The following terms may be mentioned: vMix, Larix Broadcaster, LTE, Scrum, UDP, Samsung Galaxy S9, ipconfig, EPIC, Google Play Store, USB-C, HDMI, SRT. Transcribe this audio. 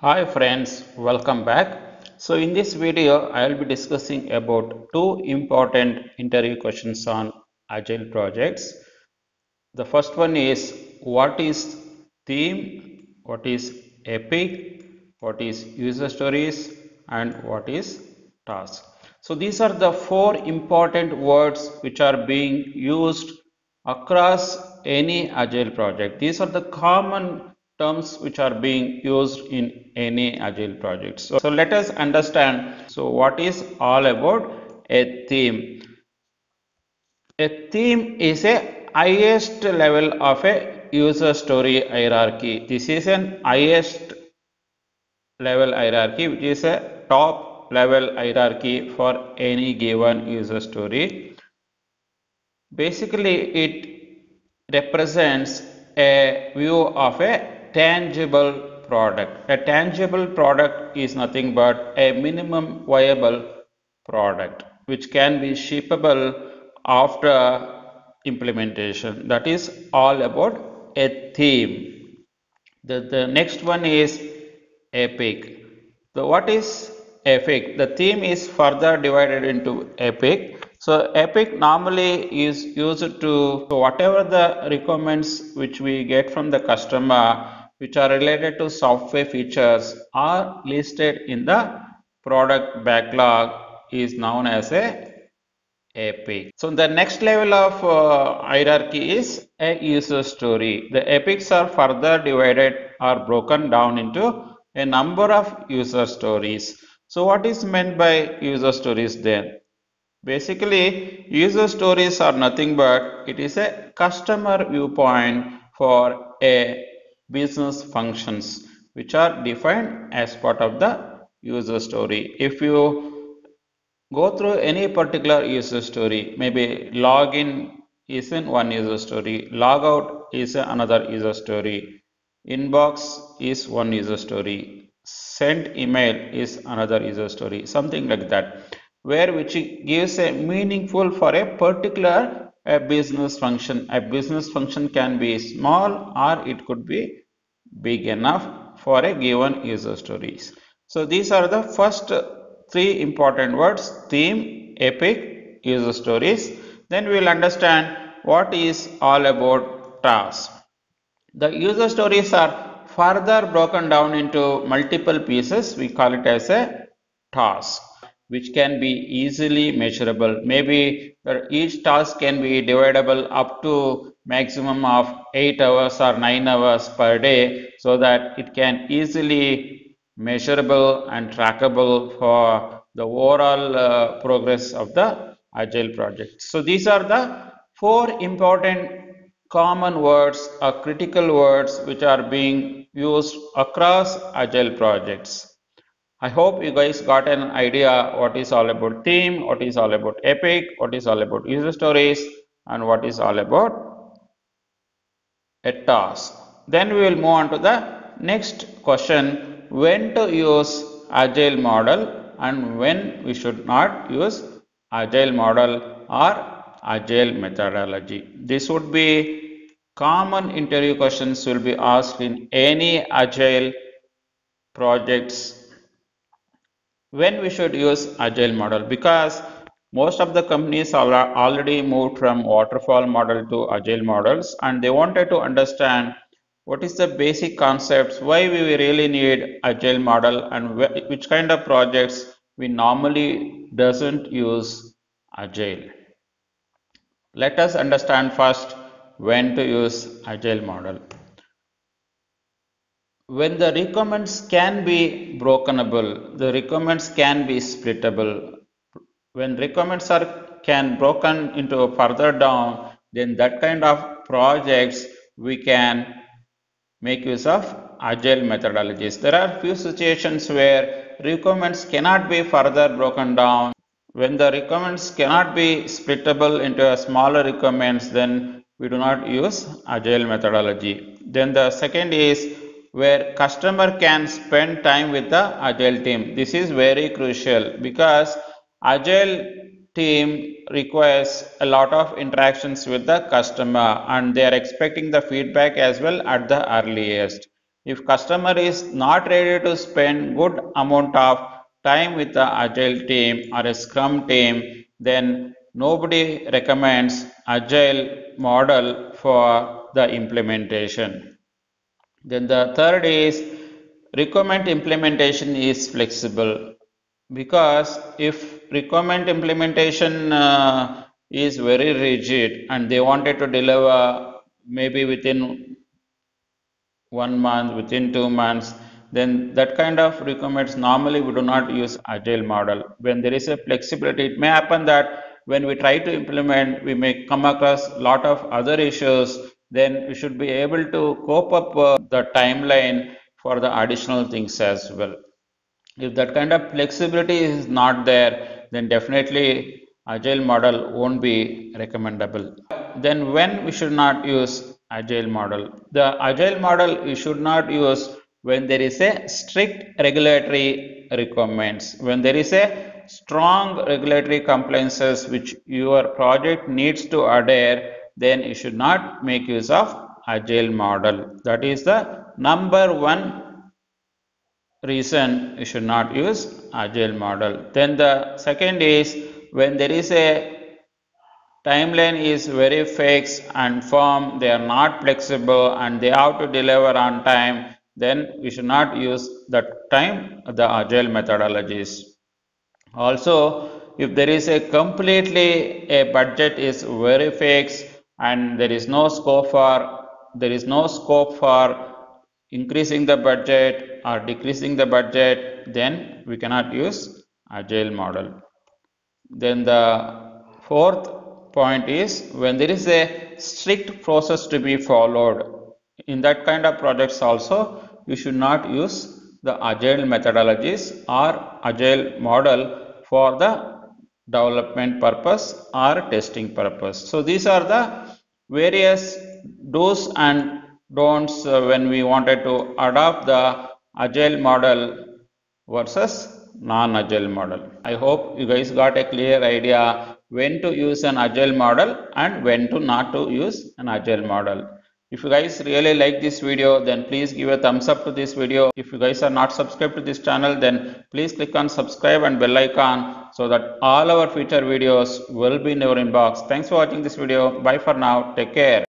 Hi friends, welcome back. So in this video I will be discussing about two important interview questions on agile projects. The first one is what is theme, what is epic, what is user stories, and what is task. So these are the four important words which are being used across any agile project. These are the common terms which are being used in any agile project. So let us understand. So what is all about a theme? A theme is a highest level of a user story hierarchy. This is an highest level hierarchy, which is a top level hierarchy for any given user story. Basically, it represents a view of a tangible product. A tangible product is nothing but a minimum viable product which can be shippable after implementation. That is all about a theme. The next one is epic. So what is epic? The theme is further divided into epic. So epic normally is used to whatever the requirements which we get from the customer, which are related to software features, are listed in the product backlog, is known as a epic. So the next level of hierarchy is a user story. The epics are further divided or broken down into a number of user stories. So what is meant by user stories then? Basically, user stories are nothing but it is a customer viewpoint for a business functions which are defined as part of the user story. If you go through any particular user story, maybe login is in one user story, logout is another user story, inbox is one user story, send email is another user story, something like that, which gives a meaningful for a particular a business function. A business function can be small or it could be big enough for a given user stories. So these are the first three important words: theme, epic, user stories. Then we will understand what is all about task. The user stories are further broken down into multiple pieces. We call it as a task, which can be easily measurable. Maybe each task can be dividable up to maximum of 8 hours or 9 hours per day, so that it can easily measurable and trackable for the overall progress of the agile project. So these are the four important common words or critical words which are being used across agile projects. I hope you guys got an idea what is all about theme, what is all about epic, what is all about user stories, and what is all about a task. Then we will move on to the next question: when to use agile model and when we should not use agile model or agile methodology. This would be common interview questions will be asked in any agile projects. When we should use agile model, because most of the companies are already moved from waterfall model to agile models, and they wanted to understand what is the basic concepts, why we really need agile model, and which kind of projects we normally doesn't use agile. Let us understand first when to use agile model. When the requirements can be brokenable, the requirements can be splittable. When requirements can broken into further down, then that kind of projects we can make use of agile methodologies. There are few situations where requirements cannot be further broken down. When the requirements cannot be splittable into a smaller requirements, then we do not use agile methodology. Then the second is where customer can spend time with the agile team. This is very crucial because agile team requires a lot of interactions with the customer, and they are expecting the feedback as well at the earliest. If customer is not ready to spend good amount of time with the agile team or a scrum team, then nobody recommends agile model for the implementation. Then the third is requirement implementation is flexible, because if requirement implementation is very rigid and they wanted to deliver maybe within 1 month, within 2 months, then that kind of requirements normally we do not use agile model. When there is a flexibility, it may happen that when we try to implement, we may come across a lot of other issues, then we should be able to cope up the timeline for the additional things as well. If that kind of flexibility is not there, then definitely agile model won't be recommendable. Then when we should not use agile model? The agile model you should not use when there is a strict regulatory requirements, when there is a strong regulatory compliances which your project needs to adhere, then you should not make use of agile model. That is the number one reason you should not use agile model. Then the second is when there is a timeline is very fixed and firm, they are not flexible and they have to deliver on time, then we should not use that time the agile methodologies. Also, if there is a completely a budget is very fixed and there is no scope for increasing the budget or decreasing the budget, then we cannot use agile model. Then the fourth point is when there is a strict process to be followed. In that kind of projects also, you should not use the agile methodologies or agile model for the development purpose or testing purpose. So these are the various do's and don'ts when we wanted to adopt the agile model versus non-agile model. I hope you guys got a clear idea when to use an agile model and when to not to use an agile model. If you guys really like this video, then please give a thumbs up to this video. If you guys are not subscribed to this channel, then please click on subscribe and bell icon so that all our future videos will be in your inbox. Thanks for watching this video. Bye for now. Take care.